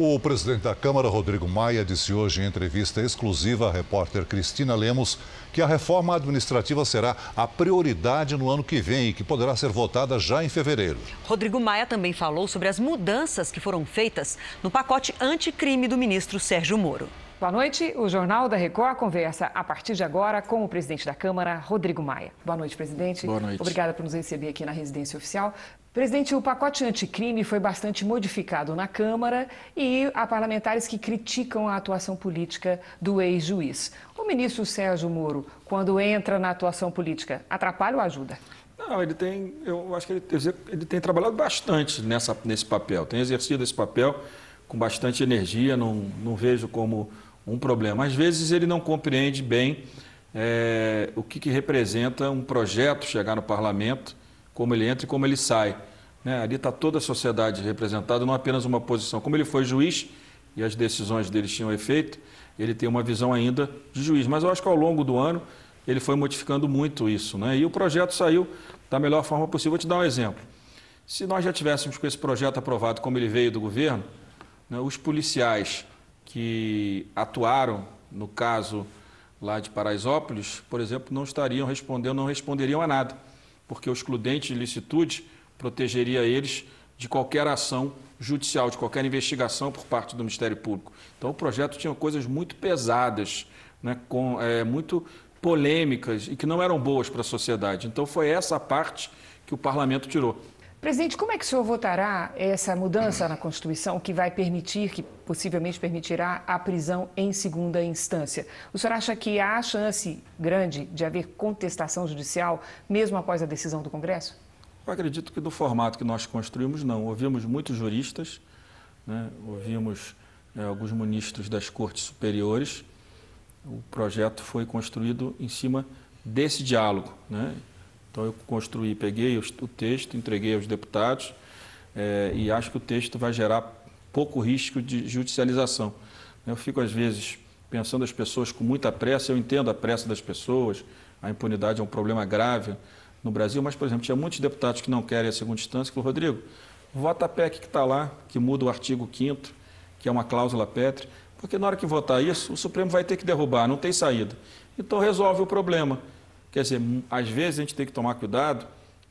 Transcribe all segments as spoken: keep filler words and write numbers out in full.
O presidente da Câmara, Rodrigo Maia, disse hoje em entrevista exclusiva à repórter Cristina Lemos que a reforma administrativa será a prioridade no ano que vem e que poderá ser votada já em fevereiro. Rodrigo Maia também falou sobre as mudanças que foram feitas no pacote anticrime do ministro Sérgio Moro. Boa noite. O Jornal da Record conversa a partir de agora com o presidente da Câmara, Rodrigo Maia. Boa noite, presidente. Boa noite. Obrigada por nos receber aqui na residência oficial. Presidente, o pacote anticrime foi bastante modificado na Câmara e há parlamentares que criticam a atuação política do ex-juiz. O ministro Sérgio Moro, quando entra na atuação política, atrapalha ou ajuda? Não, ele tem, eu acho que ele, ele tem trabalhado bastante nessa, nesse papel, tem exercido esse papel com bastante energia, não, não vejo como um problema. Às vezes ele não compreende bem é, o que, que representa um projeto chegar no parlamento, como ele entra e como ele sai. Né? Ali está toda a sociedade representada, não apenas uma posição. Como ele foi juiz e as decisões dele tinham efeito, ele tem uma visão ainda de juiz. Mas eu acho que ao longo do ano ele foi modificando muito isso. Né? E o projeto saiu da melhor forma possível. Vou te dar um exemplo. Se nós já tivéssemos com esse projeto aprovado como ele veio do governo, né, os policiais que atuaram no caso lá de Paraisópolis, por exemplo, não estariam respondendo, não responderiam a nada, porque o excludente de licitude protegeria eles de qualquer ação judicial, de qualquer investigação por parte do Ministério Público. Então, o projeto tinha coisas muito pesadas, né, com, é, muito polêmicas e que não eram boas para a sociedade. Então, foi essa parte que o parlamento tirou. Presidente, como é que o senhor votará essa mudança na Constituição que vai permitir, que possivelmente permitirá a prisão em segunda instância? O senhor acha que há chance grande de haver contestação judicial, mesmo após a decisão do Congresso? Eu acredito que do formato que nós construímos, não. Ouvimos muitos juristas, né? Ouvimos é, alguns ministros das cortes superiores. O projeto foi construído em cima desse diálogo, né? Então, eu construí, peguei o texto, entreguei aos deputados é, e acho que o texto vai gerar pouco risco de judicialização. Eu fico, às vezes, pensando as pessoas com muita pressa, eu entendo a pressa das pessoas, a impunidade é um problema grave no Brasil, mas, por exemplo, tinha muitos deputados que não querem a segunda instância, que falou, Rodrigo, vota a P E C que está lá, que muda o artigo quinto, que é uma cláusula pétrea, porque na hora que votar isso, o Supremo vai ter que derrubar, não tem saída. Então, resolve o problema. Quer dizer, às vezes a gente tem que tomar cuidado,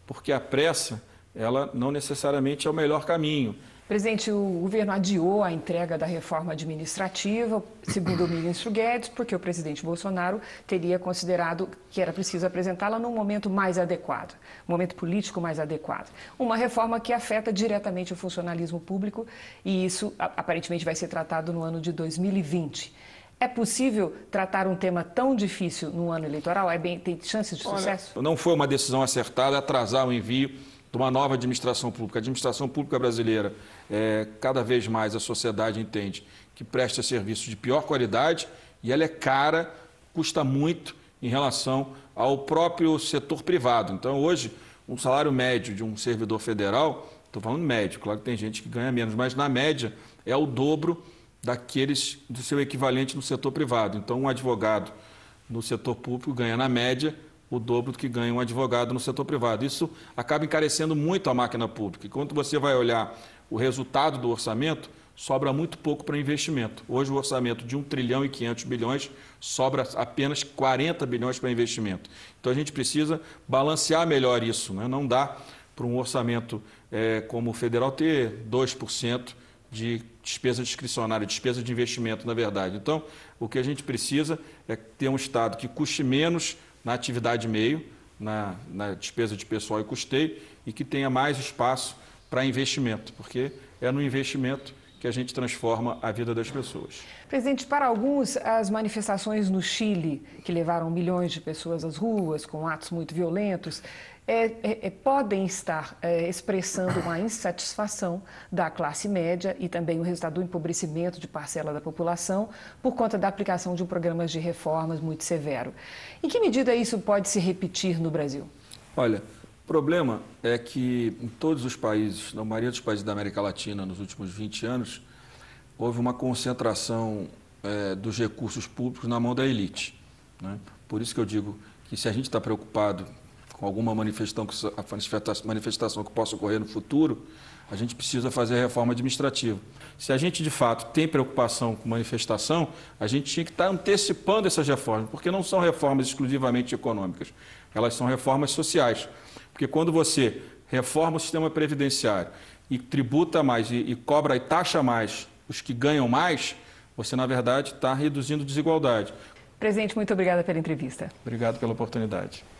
porque a pressa, ela não necessariamente é o melhor caminho. Presidente, o governo adiou a entrega da reforma administrativa, segundo o ministro Guedes, porque o presidente Bolsonaro teria considerado que era preciso apresentá-la num momento mais adequado, um momento político mais adequado. Uma reforma que afeta diretamente o funcionalismo público e isso aparentemente vai ser tratado no ano de dois mil e vinte. É possível tratar um tema tão difícil no ano eleitoral? É bem, tem chances de sucesso? Olha, não foi uma decisão acertada atrasar o envio de uma nova administração pública. A administração pública brasileira, é, cada vez mais a sociedade entende que presta serviços de pior qualidade e ela é cara, custa muito em relação ao próprio setor privado. Então, hoje, um salário médio de um servidor federal, estou falando médio, claro que tem gente que ganha menos, mas na média é o dobro daqueles do seu equivalente no setor privado. Então, um advogado no setor público ganha, na média, o dobro do que ganha um advogado no setor privado. Isso acaba encarecendo muito a máquina pública. E quando você vai olhar o resultado do orçamento, sobra muito pouco para investimento. Hoje, o orçamento de um trilhão e quinhentos bilhões, sobra apenas quarenta bilhões para investimento. Então, a gente precisa balancear melhor isso, né? Não dá para um orçamento é, como o federal ter dois por cento de despesa discricionária, despesa de investimento, na verdade. Então, o que a gente precisa é ter um Estado que custe menos na atividade meio, na, na despesa de pessoal e custeio, e que tenha mais espaço para investimento, porque é no investimento que a gente transforma a vida das pessoas. Presidente, para alguns, as manifestações no Chile, que levaram milhões de pessoas às ruas, com atos muito violentos, É, é, é, podem estar é, expressando uma insatisfação da classe média e também o resultado do empobrecimento de parcela da população por conta da aplicação de um programa de reformas muito severo. Em que medida isso pode se repetir no Brasil? Olha, o problema é que em todos os países, na maioria dos países da América Latina, nos últimos vinte anos, houve uma concentração é, dos recursos públicos na mão da elite, né? Por isso que eu digo que se a gente está preocupado com alguma manifestação, manifestação que possa ocorrer no futuro, a gente precisa fazer a reforma administrativa. Se a gente, de fato, tem preocupação com manifestação, a gente tinha que estar antecipando essas reformas, porque não são reformas exclusivamente econômicas, elas são reformas sociais. Porque quando você reforma o sistema previdenciário e tributa mais e, e cobra e taxa mais os que ganham mais, você, na verdade, está reduzindo desigualdade. Presidente, muito obrigada pela entrevista. Obrigado pela oportunidade.